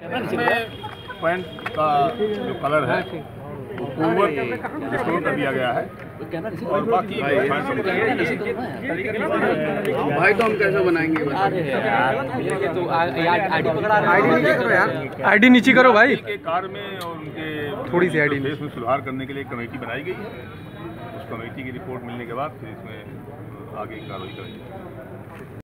Pant का जो colour है वो पूर्ववत रिस्टोर कर दिया गया है और बाकी भाई तो हम कैसे बनाएंगे। आईडी नीचे करो भाई के कार में और उनके थोड़ी सी आईडी में सुधार करने के लिए कमेटी बनाई गई है। उस कमेटी की रिपोर्ट मिलने के बाद फिर इसमें आगे कार्रवाई करेंगे।